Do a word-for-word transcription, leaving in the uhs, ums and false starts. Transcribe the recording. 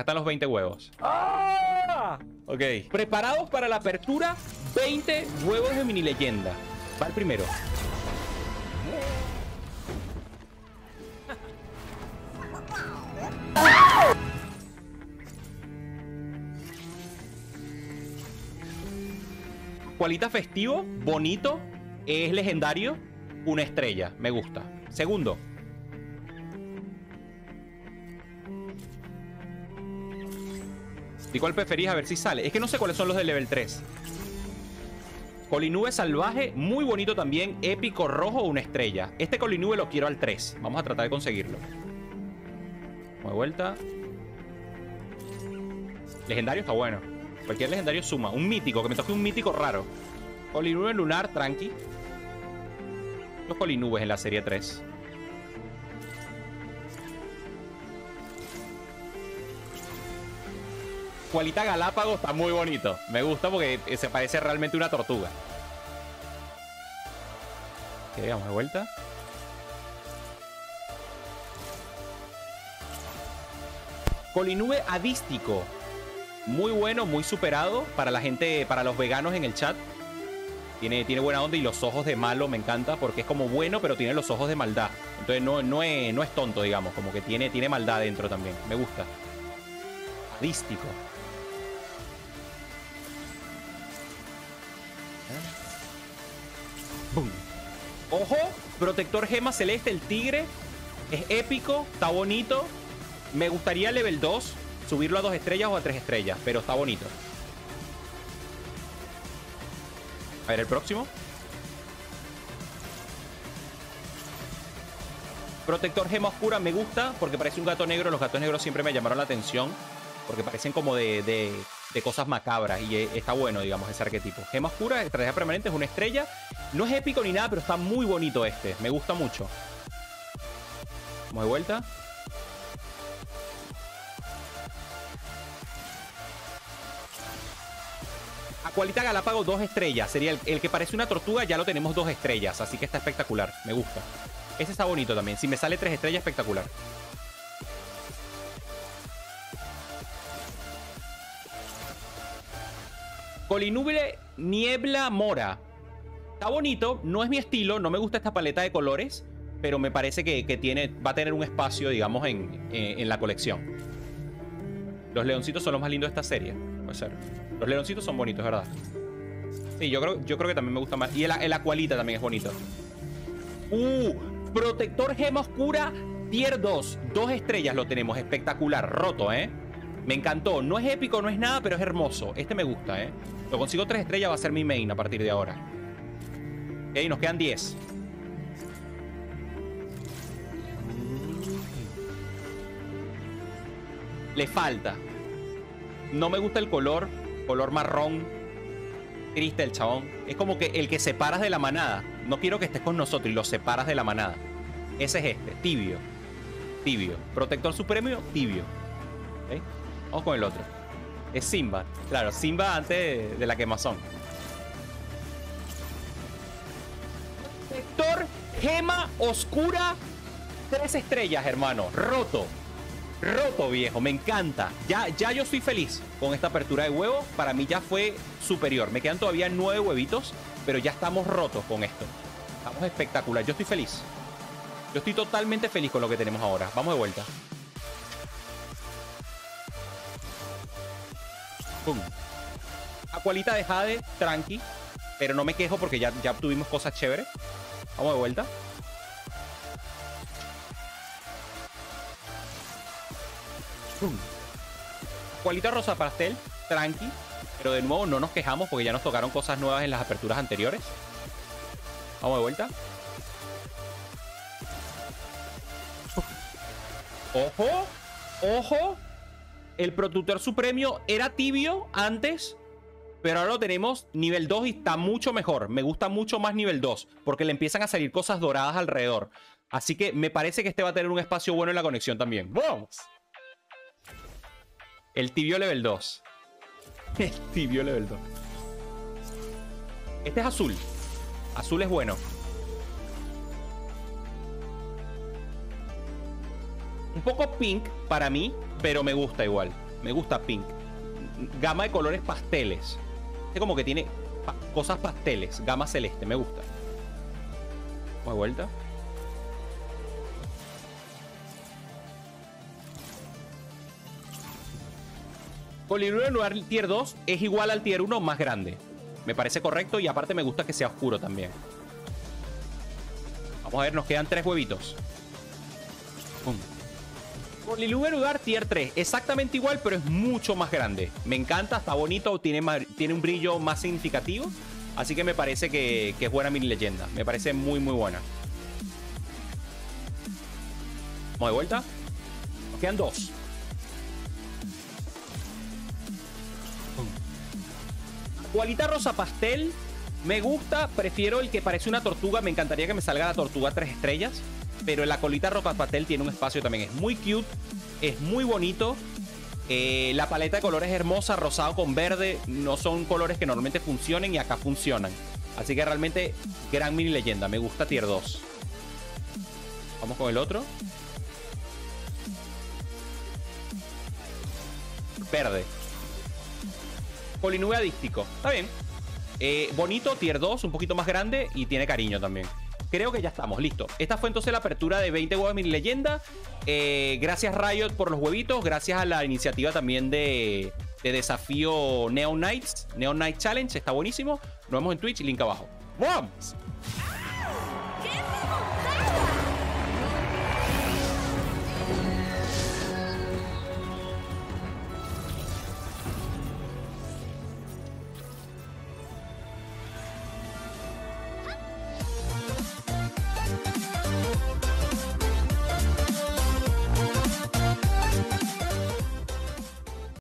Acá están los veinte huevos. ¡Ah! Ok. Preparados para la apertura. veinte huevos de mini leyenda. Va el primero. Cualita festivo, bonito, es legendario, una estrella, me gusta. Segundo. ¿Y cuál preferís? A ver si sale. Es que no sé cuáles son los de level tres. Colinube salvaje, muy bonito también, épico rojo, una estrella. Este colinube lo quiero al tres. Vamos a tratar de conseguirlo. Vamos de vuelta. Legendario está bueno. Cualquier legendario suma. Un mítico, que me toque un mítico raro. Colinube lunar, tranqui. Los colinubes en la serie tres. Cualita Galápagos está muy bonito. Me gusta porque se parece realmente a una tortuga. Ok, vamos de vuelta. Colinube adístico. Muy bueno, muy superado. Para la gente, para los veganos en el chat. Tiene, tiene buena onda y los ojos de malo me encanta porque es como bueno, pero tiene los ojos de maldad. Entonces no, no, es, no es tonto, digamos. Como que tiene, tiene maldad dentro también. Me gusta. Adístico. Boom. Ojo, protector gema celeste, el tigre. Es épico, está bonito. Me gustaría level dos, subirlo a dos estrellas o a tres estrellas, pero está bonito. A ver, el próximo. Protector gema oscura me gusta porque parece un gato negro. Los gatos negros siempre me llamaron la atención porque parecen como de, de, de cosas macabras y está bueno, digamos, ese arquetipo. Gema oscura, estrategia permanente, es una estrella. No es épico ni nada, pero está muy bonito este. Me gusta mucho. Vamos de vuelta. Acualita Galápago, dos estrellas. Sería el, el que parece una tortuga, ya lo tenemos dos estrellas. Así que está espectacular, me gusta. Ese está bonito también. Si me sale tres estrellas, espectacular. Colinube niebla mora. Está bonito, no es mi estilo. No me gusta esta paleta de colores, pero me parece que, que tiene, va a tener un espacio, digamos, en, en, en la colección. Los leoncitos son los más lindos de esta serie. Puede ser. Los leoncitos son bonitos, ¿verdad? Sí, yo creo, yo creo que también me gusta más. Y el, el acualita también es bonito. ¡Uh! Protector gema oscura tier dos. Dos estrellas lo tenemos. Espectacular. Roto, ¿eh? Me encantó. No es épico, no es nada, pero es hermoso. Este me gusta, ¿eh? Lo consigo tres estrellas, va a ser mi main a partir de ahora. Ok, nos quedan diez. Le falta. No me gusta el color. Color marrón. Triste el chabón. Es como que el que separas de la manada. No quiero que estés con nosotros y lo separas de la manada. Ese es este. Tibio. Tibio. Protector supremo, tibio. ¿Okay? Vamos con el otro. Es Simba. Claro, Simba antes de la quemazón. Protector gema oscura. Tres estrellas, hermano. Roto. Roto, viejo, me encanta. Ya, ya yo estoy feliz con esta apertura de huevos. Para mí ya fue superior. Me quedan todavía nueve huevitos, pero ya estamos rotos con esto. Estamos espectacular. Yo estoy feliz. Yo estoy totalmente feliz con lo que tenemos ahora. Vamos de vuelta. Pum. Acualita de Jade, tranqui. Pero no me quejo porque ya, ya obtuvimos cosas chéveres. Vamos de vuelta. Cualita rosa pastel, tranqui. Pero de nuevo no nos quejamos porque ya nos tocaron cosas nuevas en las aperturas anteriores. Vamos de vuelta. ¡Ojo! ¡Ojo! El protector supremo era tibio antes, pero ahora lo tenemos nivel dos y está mucho mejor. Me gusta mucho más nivel dos porque le empiezan a salir cosas doradas alrededor. Así que me parece que este va a tener un espacio bueno en la conexión también. ¡Vamos! El tibio level dos. El tibio level dos. Este es azul. Azul es bueno. Un poco pink para mí, pero me gusta igual. Me gusta pink. Gama de colores pasteles. Este como que tiene pa cosas pasteles. Gama celeste, me gusta. Vamos de vuelta. Colibrí de lugar tier dos es igual al tier uno más grande. Me parece correcto y aparte me gusta que sea oscuro también. Vamos a ver, nos quedan tres huevitos. Pum. Colibrí de lugar tier tres. Exactamente igual, pero es mucho más grande. Me encanta, está bonito, tiene, más, tiene un brillo más significativo. Así que me parece que, que es buena mi leyenda. Me parece muy, muy buena. Vamos de vuelta. Nos quedan dos. Cualita rosa pastel, me gusta, prefiero el que parece una tortuga, me encantaría que me salga la tortuga tres estrellas, pero la colita rosa pastel tiene un espacio también, es muy cute, es muy bonito, eh, la paleta de colores es hermosa, rosado con verde, no son colores que normalmente funcionen y acá funcionan, así que realmente gran mini leyenda, me gusta tier dos. Vamos con el otro. Verde. Colinube adístico. Está bien. Eh, bonito, tier dos, un poquito más grande y tiene cariño también. Creo que ya estamos, listo. Esta fue entonces la apertura de veinte huevos de mini leyenda. Eh, gracias Riot por los huevitos. Gracias a la iniciativa también de, de desafío Neon Knights. Neon Knights Challenge, está buenísimo. Nos vemos en Twitch, link abajo. ¡Vamos!